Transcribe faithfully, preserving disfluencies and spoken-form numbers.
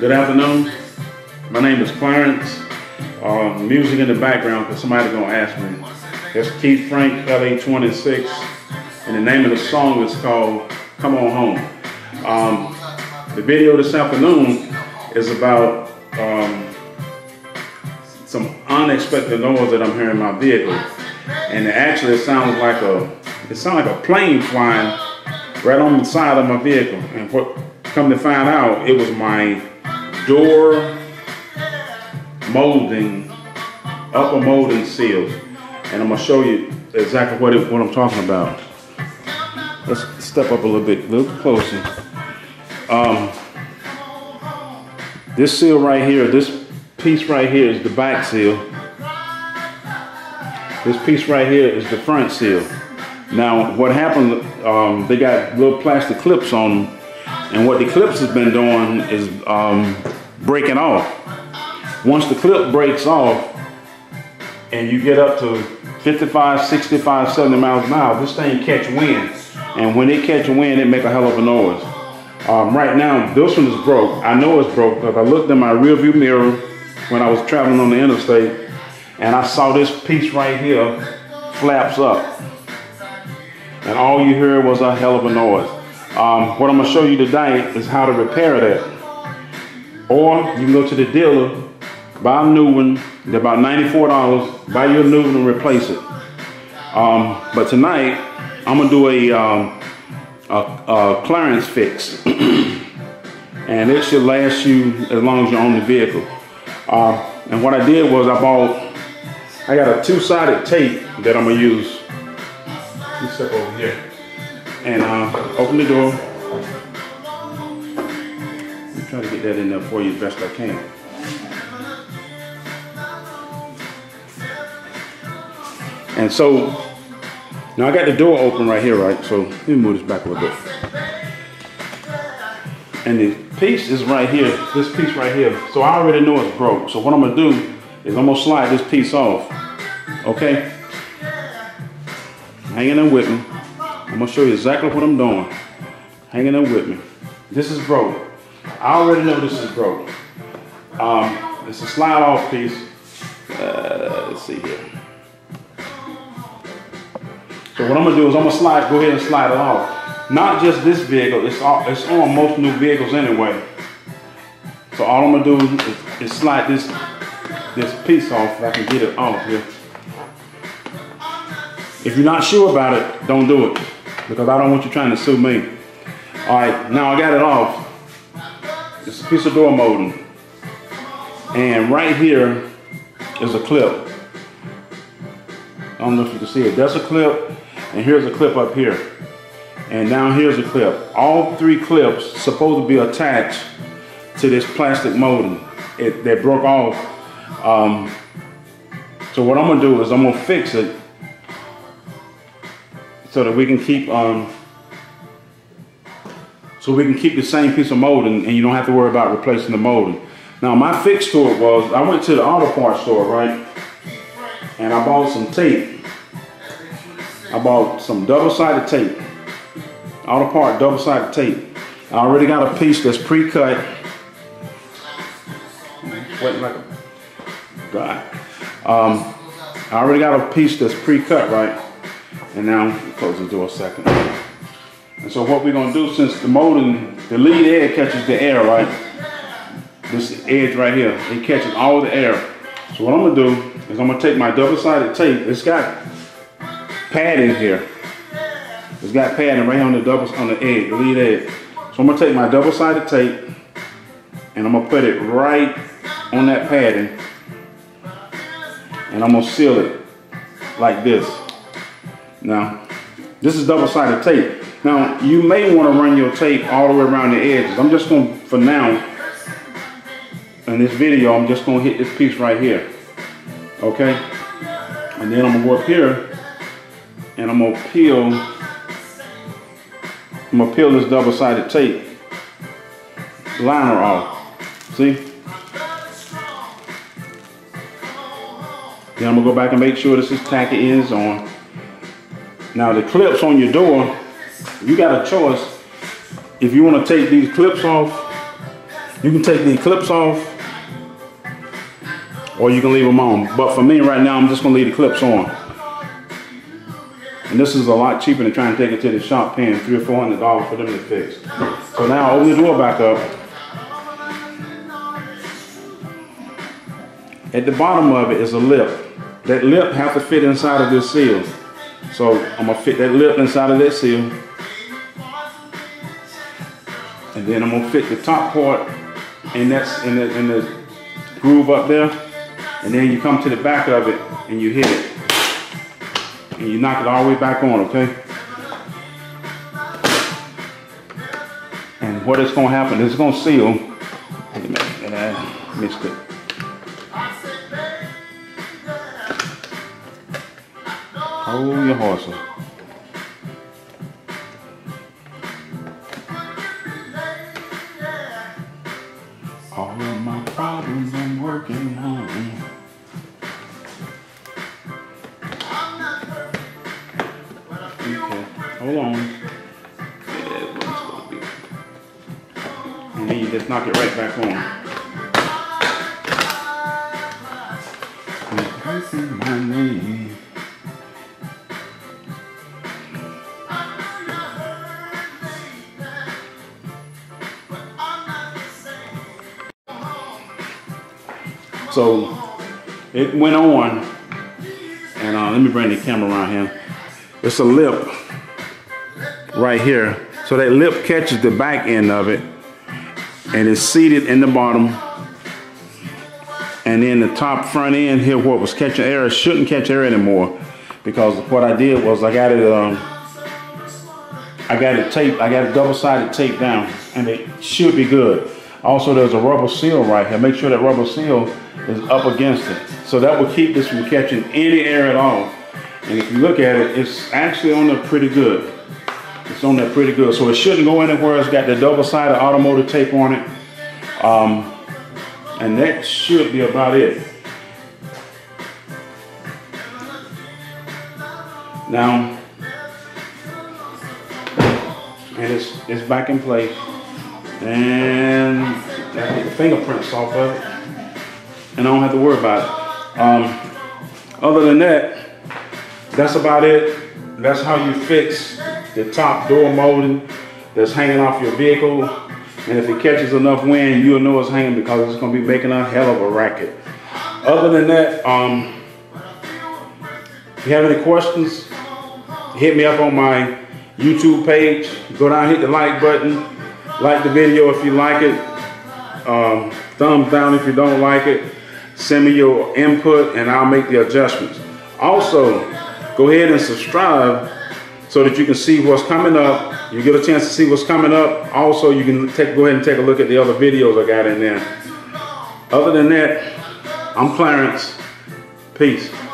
Good afternoon. My name is Clarence. Uh, music in the background because somebody's going to ask me. That's Keith Frank L A twenty-six, and the name of the song is called Come On Home. Um, the video this afternoon is about um, some unexpected noise that I'm hearing in my vehicle, and actually it sounds like a it sounds like a plane flying right on the side of my vehicle. And what come to find out, it was my door molding, upper molding seal, and I'm gonna show you exactly what it, what I'm talking about. Let's step up a little bit, a little closer. Um, this seal right here, this piece right here is the back seal. This piece right here is the front seal. Now, what happened? Um, they got little plastic clips on them, and what the clips has been doing is um, breaking off. Once the clip breaks off and you get up to fifty-five, sixty-five, seventy miles an hour, this thing catch wind. And when it catch wind, it make a hell of a noise. Um, right now, this one is broke. I know it's broke because I looked in my rear view mirror when I was traveling on the interstate and I saw this piece right here flaps up. And all you heard was a hell of a noise. Um, what I'm gonna show you today is how to repair that. Or you can go to the dealer, buy a new one, they're about ninety-four dollars, buy your new one and replace it. Um, but tonight, I'm gonna do a, um, a, a clearance fix. And it should last you as long as you own the vehicle. Uh, and what I did was I bought, I got a two-sided tape that I'm gonna use. Let me step over here. And uh, open the door. Let me try to get that in there for you as best I can. And so, now I got the door open right here, right? So, let me move this back a little bit. And the piece is right here, this piece right here. So I already know it's broke. So what I'm gonna do is I'm gonna slide this piece off, okay? Hanging in with me. I'm gonna show you exactly what I'm doing. Hanging in with me. This is broke. I already know this is broke. Um, it's a slide off piece. Uh, let's see here. So what I'm gonna do is I'm gonna slide, go ahead and slide it off. Not just this vehicle, it's, all, it's on most new vehicles anyway. So all I'm gonna do is, is slide this this piece off if I can get it off here. If you're not sure about it, don't do it, because I don't want you trying to sue me. All right, now I got it off. It's a piece of door molding. And right here is a clip. I don't know if you can see it. That's a clip. And here's a clip up here. And now here's a clip. All three clips supposed to be attached to this plastic molding. It, they broke off. Um, so what I'm gonna do is I'm gonna fix it so that we can keep um, so we can keep the same piece of molding and you don't have to worry about replacing the molding. Now my fix to it was I went to the auto parts store, right? And I bought some tape. I bought some double-sided tape, auto part double-sided tape. I already got a piece that's pre-cut. Wait, like, God. Um, I already got a piece that's pre-cut, right? And now close the door a second. And so what we're gonna do, since the molding, the lead edge catches the air, right? This edge right here, it catches all the air. So what I'm gonna do is I'm gonna take my double-sided tape. It's got padding here. It's got padding right here on the double on the edge, the lead edge. So I'm gonna take my double-sided tape and I'm gonna put it right on that padding, and I'm gonna seal it like this. Now, this is double-sided tape. Now, you may want to run your tape all the way around the edges. I'm just gonna, for now, in this video, I'm just gonna hit this piece right here, okay? And then I'm gonna go up here. And I'm gonna peel, I'm gonna peel this double-sided tape liner off. See? Then I'm gonna go back and make sure this is tacky ends on. Now the clips on your door, you got a choice if you wanna take these clips off You can take the clips off, or you can leave them on. But for me right now, I'm just gonna leave the clips on. And this is a lot cheaper than trying to take it to the shop, paying three or four hundred dollars for them to fix. So now open the door back up. At the bottom of it is a lip. That lip has to fit inside of this seal. So I'm gonna fit that lip inside of that seal. And then I'm gonna fit the top part in that, in the, in the groove up there. And then you come to the back of it and you hit it. And you knock it all the way back on, okay? And what is gonna happen is it's gonna seal. And I missed it. Hold your horses. All of my problems I'm working on. Hold on. And then you just knock it right back on. My name. So it went on, and uh, let me bring the camera around here. It's a lip right here, so that lip catches the back end of it and it's seated in the bottom, and then the top front end here, what was catching air, shouldn't catch air anymore, because what I did was I got it um, I got it taped, I got it double-sided taped down, and it should be good. Also, there's a rubber seal right here. Make sure that rubber seal is up against it, so that will keep this from catching any air at all. And if you look at it, it's actually on there pretty good. It's on there pretty good, so it shouldn't go anywhere. It's got the double-sided automotive tape on it, um, and that should be about it. Now, and it's it's back in place, and I get the fingerprints off of it, and I don't have to worry about it. Um, other than that, that's about it. That's how you fix the top door molding that's hanging off your vehicle. And if it catches enough wind, you'll know it's hanging, because it's going to be making a hell of a racket. Other than that, um, if you have any questions, hit me up on my YouTube page. Go down, hit the like button. Like the video if you like it. Um, thumbs down if you don't like it. Send me your input and I'll make the adjustments. Also, go ahead and subscribe, so that you can see what's coming up. You get a chance to see what's coming up. Also, you can take, go ahead and take a look at the other videos I got in there. Other than that, I'm Clarence. Peace.